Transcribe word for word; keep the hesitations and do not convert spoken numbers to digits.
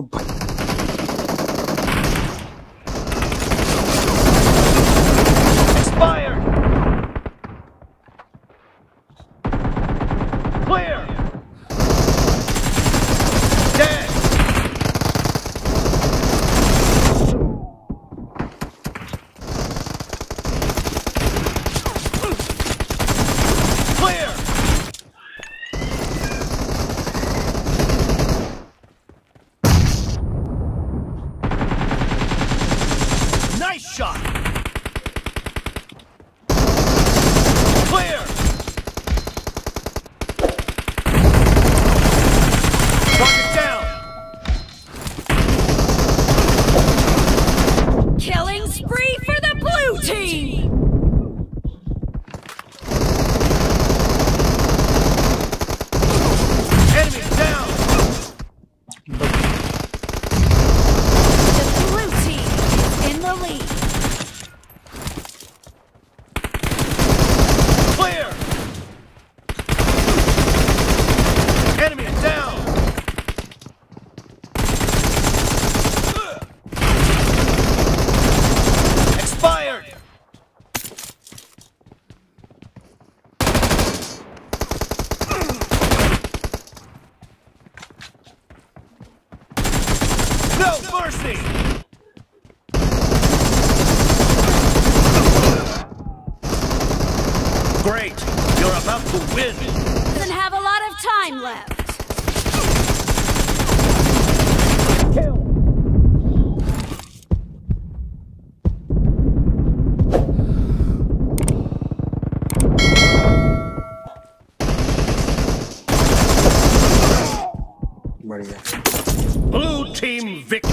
Oh, expired! Clear! Dead! Clear! Nice shot! Clear! Target down! Killing spree for the blue team! Enemy down! The blue team is in the lead. Clear! Enemy down! Expired! No mercy! Great! You're about to win! Doesn't have a lot of time left. Blue team victory!